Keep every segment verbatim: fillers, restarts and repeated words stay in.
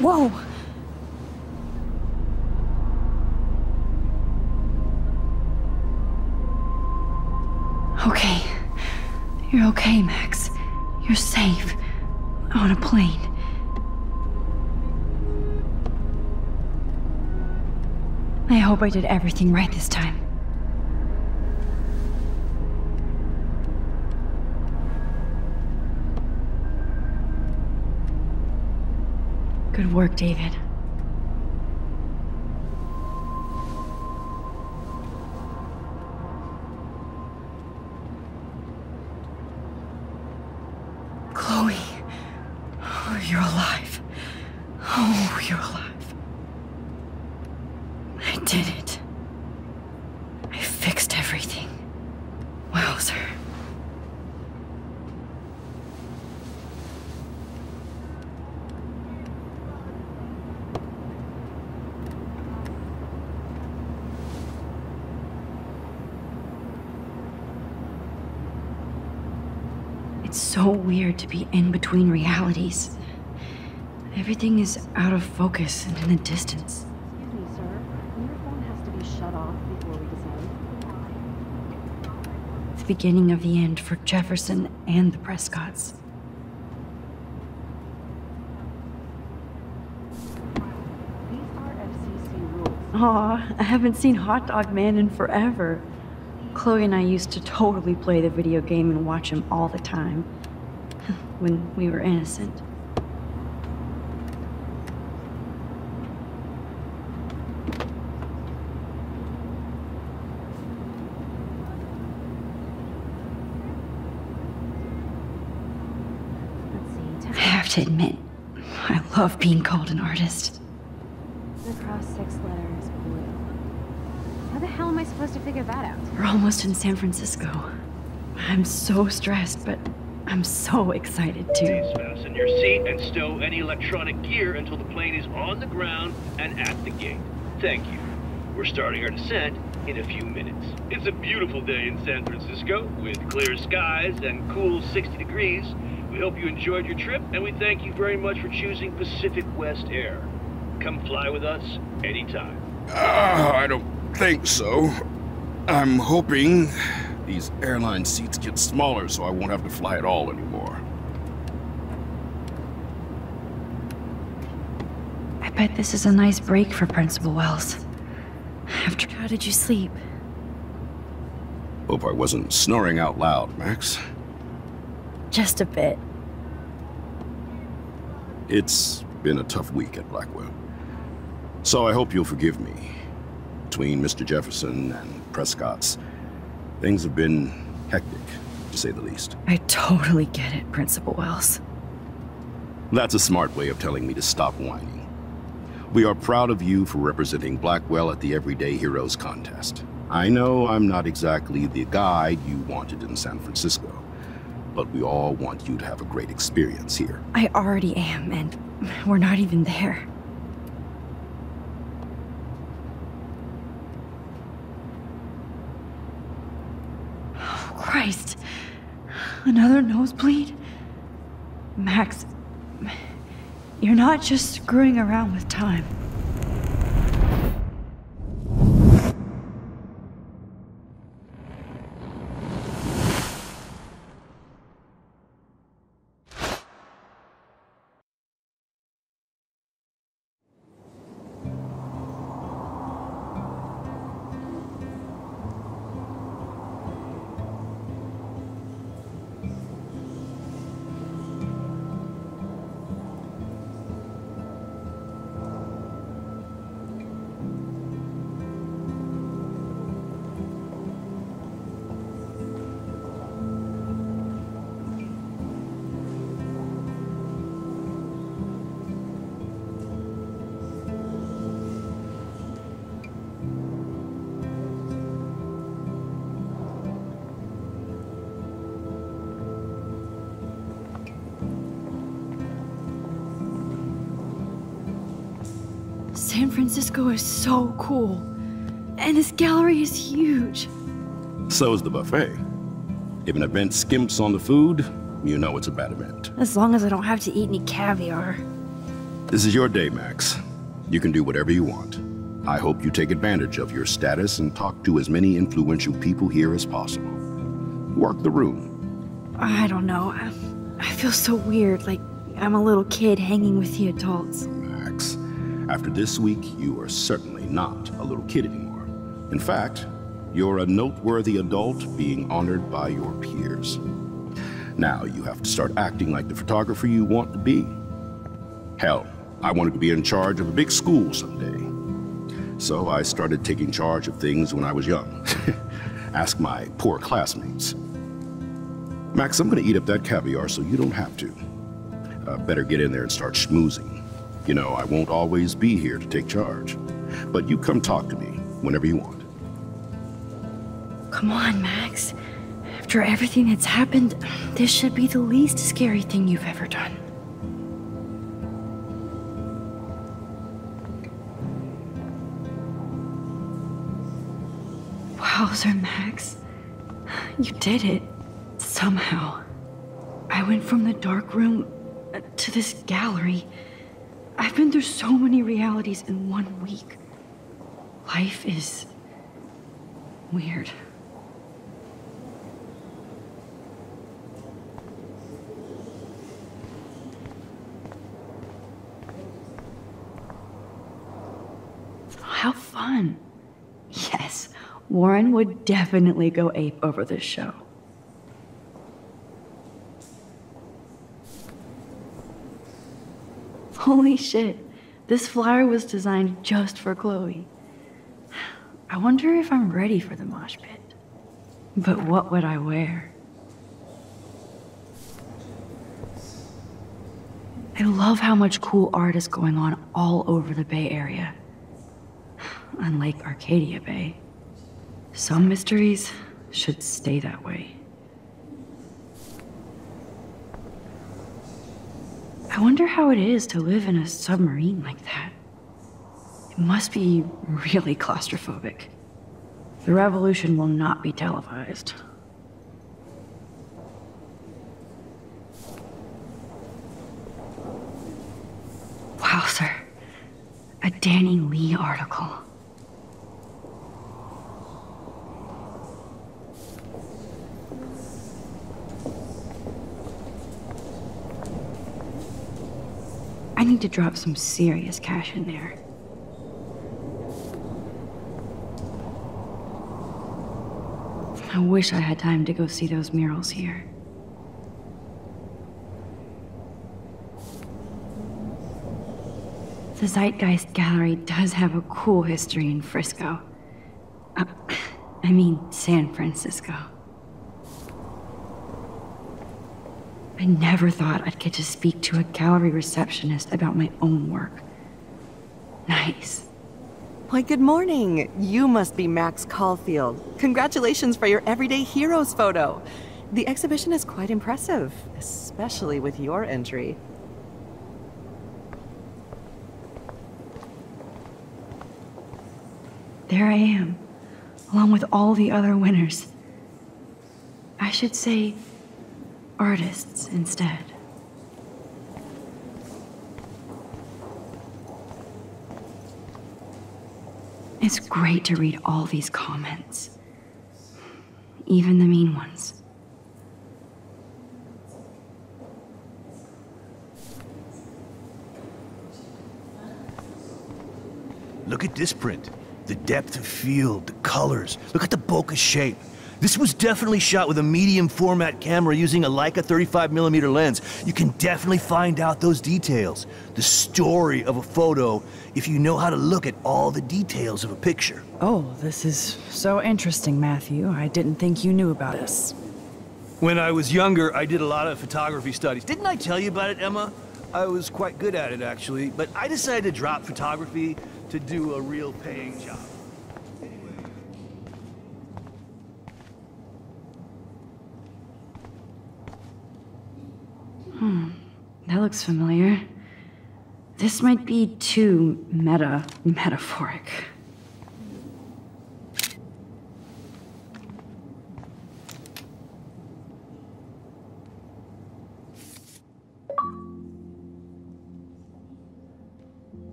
Whoa! Okay. You're okay, Max. You're safe. On a plane. I hope I did everything right this time. Good work, David. Chloe, oh, you're alive. Oh, you're alive. I did it. I fixed everything. Wowzer. So weird to be in between realities. Everything is out of focus and in the distance. Excuse me, sir. Your phone has to be shut off before we decide. It's the beginning of the end for Jefferson and the Prescotts. These are F C C rules. Aw, I haven't seen Hot Dog Man in forever. Chloe and I used to totally play the video game and watch him all the time. When we were innocent. I have to admit, I love being called an artist. The cross six letters blue. How the hell am I supposed to figure that out? We're almost in San Francisco. I'm so stressed, but I'm so excited too. Please fasten your seat and stow any electronic gear until the plane is on the ground and at the gate. Thank you. We're starting our descent in a few minutes. It's a beautiful day in San Francisco with clear skies and cool sixty degrees. We hope you enjoyed your trip and we thank you very much for choosing Pacific West Air. Come fly with us anytime. Uh, I don't think so. I'm hoping... These airline seats get smaller, so I won't have to fly at all anymore. I bet this is a nice break for Principal Wells. After... How did you sleep? Hope I wasn't snoring out loud, Max. Just a bit. It's been a tough week at Blackwell. So I hope you'll forgive me. Between Mister Jefferson and Prescott's, things have been hectic, to say the least. I totally get it, Principal Wells. That's a smart way of telling me to stop whining. We are proud of you for representing Blackwell at the Everyday Heroes contest. I know I'm not exactly the guide you wanted in San Francisco, but we all want you to have a great experience here. I already am, and we're not even there. Christ! Another nosebleed? Max, you're not just screwing around with time. San Francisco is so cool, and this gallery is huge. So is the buffet. If an event skimps on the food, you know it's a bad event. As long as I don't have to eat any caviar. This is your day, Max. You can do whatever you want. I hope you take advantage of your status and talk to as many influential people here as possible. Work the room. I don't know. I, I feel so weird, like I'm a little kid hanging with the adults. Max, after this week, you are certainly not a little kid anymore. In fact, you're a noteworthy adult being honored by your peers. Now you have to start acting like the photographer you want to be. Hell, I wanted to be in charge of a big school someday. So I started taking charge of things when I was young. Ask my poor classmates. Max, I'm gonna eat up that caviar so you don't have to. Uh, better get in there and start schmoozing. You know, I won't always be here to take charge. But you come talk to me whenever you want. Come on, Max. After everything that's happened, this should be the least scary thing you've ever done. Wowzer, Max. You did it. Somehow. I went from the dark room to this gallery. I've been through so many realities in one week. Life is weird. How fun. Yes. Warren would definitely go ape over this show. Holy shit, this flyer was designed just for Chloe. I wonder if I'm ready for the mosh pit. But what would I wear? I love how much cool art is going on all over the Bay Area. On Lake Arcadia Bay. Some mysteries should stay that way. I wonder how it is to live in a submarine like that. It must be really claustrophobic. The revolution will not be televised. Wow, sir. A Danny Lee article. I need to drop some serious cash in there. I wish I had time to go see those murals here. The Zeitgeist Gallery does have a cool history in Frisco. Uh, I mean, San Francisco. I never thought I'd get to speak to a gallery receptionist about my own work. Nice. Why, good morning. You must be Max Caulfield. Congratulations for your Everyday Heroes photo. The exhibition is quite impressive, especially with your entry. There I am, along with all the other winners. I should say artists instead. It's great to read all these comments, even the mean ones. Look at this print. The depth of field, the colors. Look at the bokeh shape. This was definitely shot with a medium format camera using a Leica thirty-five millimeter lens. You can definitely find out those details. The story of a photo, if you know how to look at all the details of a picture. Oh, this is so interesting, Matthew. I didn't think you knew about this. When I was younger, I did a lot of photography studies. Didn't I tell you about it, Emma? I was quite good at it, actually, but I decided to drop photography to do a real paying job. Hmm, that looks familiar. This might be too meta, metaphoric.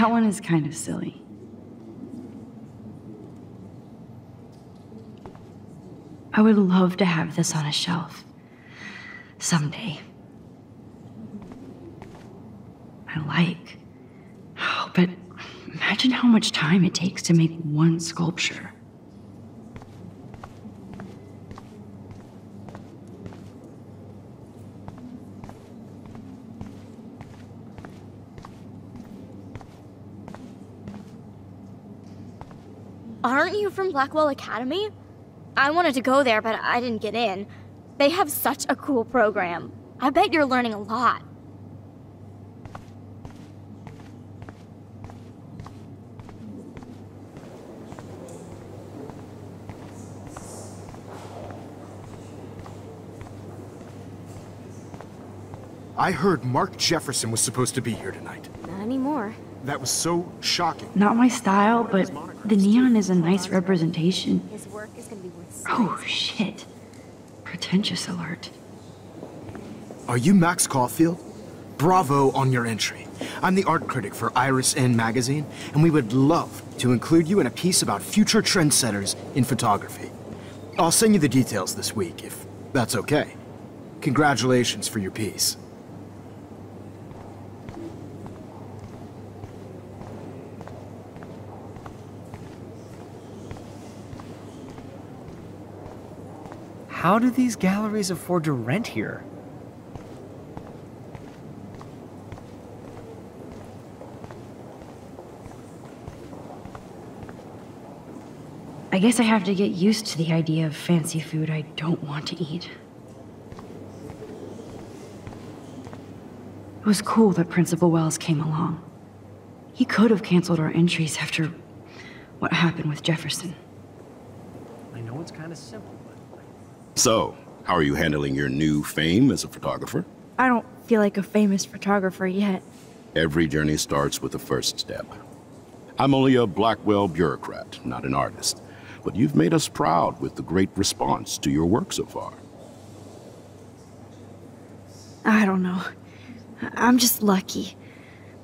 That one is kind of silly. I would love to have this on a shelf. Someday. I like. Oh, but imagine how much time it takes to make one sculpture. Aren't you from Blackwell Academy? I wanted to go there, but I didn't get in. They have such a cool program. I bet you're learning a lot. I heard Mark Jefferson was supposed to be here tonight. Not anymore. That was so shocking. Not my style, but the neon is a nice representation. His work is gonna be worth. Oh, shit. Pretentious alert. Are you Max Caulfield? Bravo on your entry. I'm the art critic for Iris N Magazine, and we would love to include you in a piece about future trendsetters in photography. I'll send you the details this week, if that's okay. Congratulations for your piece. How do these galleries afford to rent here? I guess I have to get used to the idea of fancy food I don't want to eat. It was cool that Principal Wells came along. He could have canceled our entries after what happened with Jefferson. I know it's kind of simple. So, how are you handling your new fame as a photographer? I don't feel like a famous photographer yet. Every journey starts with the first step. I'm only a Blackwell bureaucrat, not an artist. But you've made us proud with the great response to your work so far. I don't know. I'm just lucky.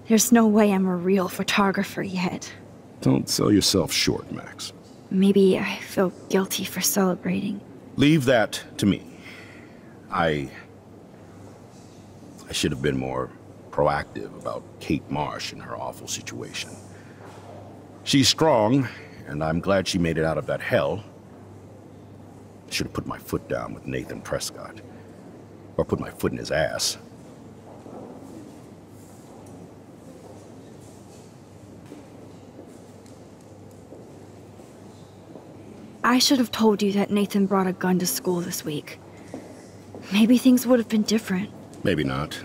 There's no way I'm a real photographer yet. Don't sell yourself short, Max. Maybe I feel guilty for celebrating. Leave that to me. I... I should have been more proactive about Kate Marsh and her awful situation. She's strong, and I'm glad she made it out of that hell. I should have put my foot down with Nathan Prescott. Or put my foot in his ass. I should have told you that Nathan brought a gun to school this week. Maybe things would have been different. Maybe not.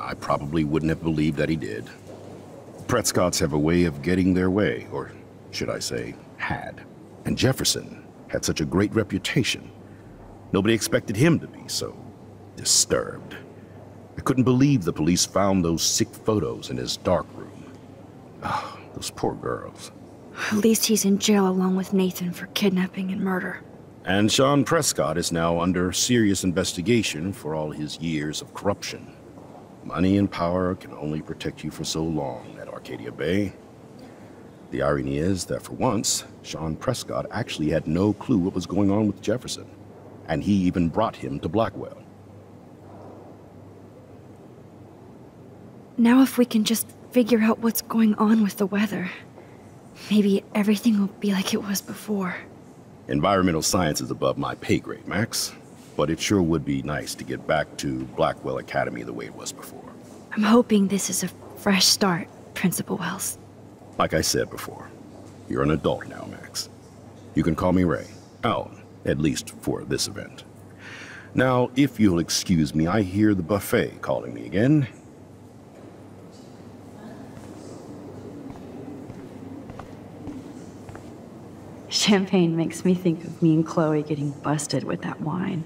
I probably wouldn't have believed that he did. Prescotts have a way of getting their way, or should I say, had. And Jefferson had such a great reputation. Nobody expected him to be so disturbed. I couldn't believe the police found those sick photos in his dark room. Oh, those poor girls. At least he's in jail along with Nathan for kidnapping and murder. And Sean Prescott is now under serious investigation for all his years of corruption. Money and power can only protect you for so long at Arcadia Bay. The irony is that for once, Sean Prescott actually had no clue what was going on with Jefferson. And he even brought him to Blackwell. Now if we can just figure out what's going on with the weather. Maybe everything will be like it was before. Environmental science is above my pay grade, Max. But it sure would be nice to get back to Blackwell Academy the way it was before. I'm hoping this is a fresh start, Principal Wells. Like I said before, you're an adult now, Max. You can call me Ray. Alan, at least for this event. Now, if you'll excuse me, I hear the buffet calling me again. Champagne makes me think of me and Chloe getting busted with that wine.